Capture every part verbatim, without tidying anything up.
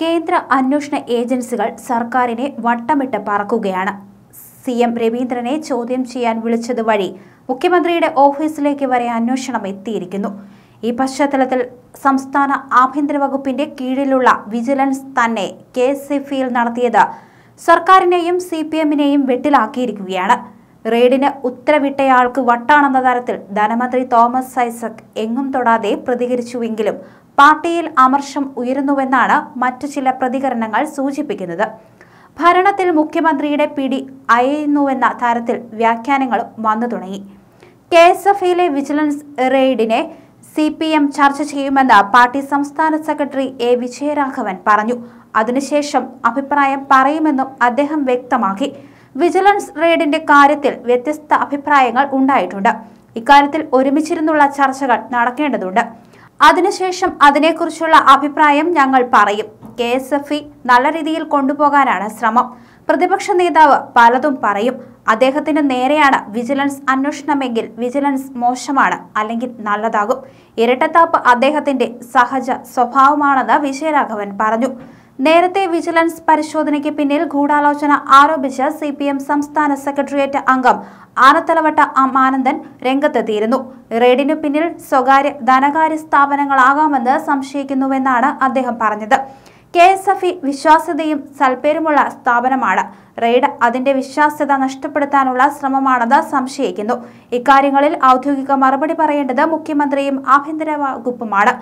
കേന്ദ്ര അന്വേഷണ ഏജൻസികൾ സർക്കാരിനെ വട്ടമിട്ട് പറക്കുകയാണ്. സി എം രവീന്ദ്രനെ ചോദ്യം ചെയ്യാൻ വിളിച്ചത് വഴി മുഖ്യമന്ത്രിയുടെ ഓഫീസിലേക്ക് വരെ അന്വേഷണം എത്തിയിരിക്കുന്നു. ഈ പശ്ചാത്തലത്തിൽ സംസ്ഥാന ആഭ്യന്തര വകുപ്പിന്റെ കീഴിലുള്ള വിജിലൻസ് തന്നെ കേസ് എഫ്ഐആർ നടത്തിയത് സർക്കാരിനെയും സി പി എമ്മിനെയും വെട്ടിലാക്കിയിരിക്കുകയാണ്. റെയ്ഡിന് ഉത്തരവിട്ടയാൾക്ക് വട്ടാണെന്ന തരത്തിൽ ധനമന്ത്രി തോമസ് ഐസക് എങ്ങും തൊടാതെ പ്രതികരിച്ചുവെങ്കിലും പാർട്ടിയിൽ അമർഷം ഉയരുന്നുവെന്നാണ് മറ്റു ചില പ്രതികരണങ്ങൾ സൂചിപ്പിക്കുന്നത്. ഭരണത്തിൽ മുഖ്യമന്ത്രിയുടെ പിടി അയയുന്നുവെന്ന തരത്തിൽ വ്യാഖ്യാനങ്ങളും വന്നു തുടങ്ങി. കെ എസ് എഫ് ഐയിലെ വിജിലൻസ് റെയ്ഡിനെ സി പി എം ചർച്ച ചെയ്യുമെന്ന് പാർട്ടി സംസ്ഥാന സെക്രട്ടറി എ വിജയരാഘവൻ പറഞ്ഞു. അതിനുശേഷം അഭിപ്രായം പറയുമെന്നും അദ്ദേഹം വ്യക്തമാക്കി. വിജിലൻസ് റെയ്ഡിന്റെ കാര്യത്തിൽ വ്യത്യസ്ത അഭിപ്രായങ്ങൾ ഉണ്ടായിട്ടുണ്ട്. ഇക്കാര്യത്തിൽ ഒരുമിച്ചിരുന്നുള്ള ചർച്ചകൾ നടക്കേണ്ടതുണ്ട്. അതിനുശേഷം അതിനെക്കുറിച്ചുള്ള അഭിപ്രായം ഞങ്ങൾ പറയും. കെ എസ് എഫ് ഇ നല്ല രീതിയിൽ കൊണ്ടുപോകാനാണ് ശ്രമം. പ്രതിപക്ഷ നേതാവ് പലതും പറയും. അദ്ദേഹത്തിന് നേരെയാണ് വിജിലൻസ് അന്വേഷണമെങ്കിൽ വിജിലൻസ് മോശമാണ്, അല്ലെങ്കിൽ നല്ലതാകും. ഇരട്ടത്താപ്പ് അദ്ദേഹത്തിന്റെ സഹജ സ്വഭാവമാണെന്ന് വിജയരാഘവൻ പറഞ്ഞു. നേരത്തെ വിജിലൻസ് പരിശോധനയ്ക്ക് പിന്നിൽ ഗൂഢാലോചന ആരോപിച്ച സി പി എം സംസ്ഥാന സെക്രട്ടേറിയറ്റ് അംഗം ആനത്തലവട്ട എം ആനന്ദൻ രംഗത്തെത്തിയിരുന്നു. റെയ്ഡിനു പിന്നിൽ സ്വകാര്യ ധനകാര്യ സ്ഥാപനങ്ങളാകാമെന്ന് സംശയിക്കുന്നുവെന്നാണ് അദ്ദേഹം പറഞ്ഞത്. കെ എസ് എഫ് ഇ വിശ്വാസ്യതയും സൽപ്പേരുമുള്ള സ്ഥാപനമാണ്. റെയ്ഡ് അതിന്റെ വിശ്വാസ്യത നഷ്ടപ്പെടുത്താനുള്ള ശ്രമമാണെന്ന് സംശയിക്കുന്നു. ഇക്കാര്യങ്ങളിൽ ഔദ്യോഗിക മറുപടി പറയേണ്ടത് മുഖ്യമന്ത്രിയും ആഭ്യന്തര വകുപ്പുമാണ്.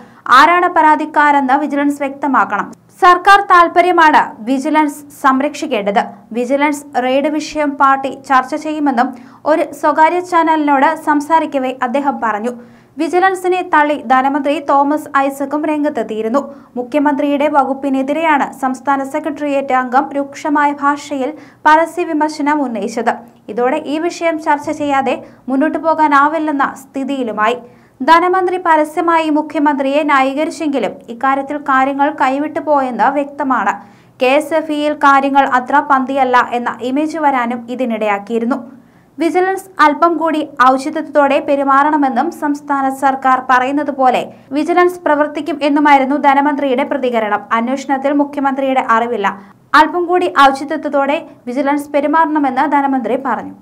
ആരാണ് പരാതിക്കാരെന്ന് വിജിലൻസ് വ്യക്തമാക്കണം. സർക്കാർ താൽപര്യമാണ് വിജിലൻസ് സംരക്ഷിക്കേണ്ടത്. വിജിലൻസ് റെയ്ഡ് വിഷയം പാർട്ടി ചർച്ച ചെയ്യുമെന്നും ഒരു സ്വകാര്യ ചാനലിനോട് സംസാരിക്കവേ അദ്ദേഹം പറഞ്ഞു. വിജിലൻസിനെ തള്ളി ധനമന്ത്രി തോമസ് ഐസക്കും രംഗത്തെത്തിയിരുന്നു. മുഖ്യമന്ത്രിയുടെ വകുപ്പിനെതിരെയാണ് സംസ്ഥാന സെക്രട്ടേറിയറ്റ് അംഗം രൂക്ഷമായ ഭാഷയിൽ പരസ്യ വിമർശനം ഉന്നയിച്ചത്. ഇതോടെ ഈ വിഷയം ചർച്ച ചെയ്യാതെ മുന്നോട്ടു പോകാനാവില്ലെന്ന സ്ഥിതിയിലുമായി. ധനമന്ത്രി പരസ്യമായി മുഖ്യമന്ത്രിയെ ന്യായീകരിച്ചെങ്കിലും ഇക്കാര്യത്തിൽ കാര്യങ്ങൾ കൈവിട്ടു പോയെന്ന് വ്യക്തമാണ്. കെ എസ് എഫ് ഇയിൽ കാര്യങ്ങൾ അത്ര പന്തിയല്ല എന്ന ഇമേജ് വരാനും ഇതിനിടയാക്കിയിരുന്നു. വിജിലൻസ് അല്പം കൂടി ഔചിത്യത്തോടെ പെരുമാറണമെന്നും സംസ്ഥാന സർക്കാർ പറയുന്നത് പോലെ വിജിലൻസ് പ്രവർത്തിക്കും എന്നുമായിരുന്നു ധനമന്ത്രിയുടെ പ്രതികരണം. അന്വേഷണത്തിൽ മുഖ്യമന്ത്രിയുടെ അറിവില്ല. അല്പം കൂടി ഔചിത്യത്തോടെ വിജിലൻസ് പെരുമാറണമെന്ന് ധനമന്ത്രി പറഞ്ഞു.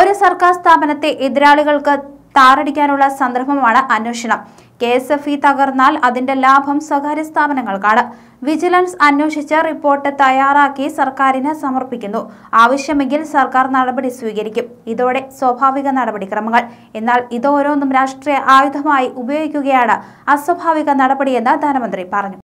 ഒരു സർക്കാർ സ്ഥാപനത്തെ എതിരാളികൾക്ക് താറടിക്കാനുള്ള സന്ദർഭമാണ് അന്വേഷണം. കെ എസ് എഫ് ഇ തകർന്നാൽ അതിന്റെ ലാഭം സ്വകാര്യ സ്ഥാപനങ്ങൾക്കാണ്. വിജിലൻസ് അന്വേഷിച്ച റിപ്പോർട്ട് തയ്യാറാക്കി സർക്കാരിന് സമർപ്പിക്കുന്നു. ആവശ്യമെങ്കിൽ സർക്കാർ നടപടി സ്വീകരിക്കും. ഇതോടെ സ്വാഭാവിക നടപടിക്രമങ്ങൾ. എന്നാൽ ഇതോരോന്നും രാഷ്ട്രീയ ആയുധമായി ഉപയോഗിക്കുകയാണ് അസ്വാഭാവിക നടപടിയെന്ന് ധനമന്ത്രി പറഞ്ഞു.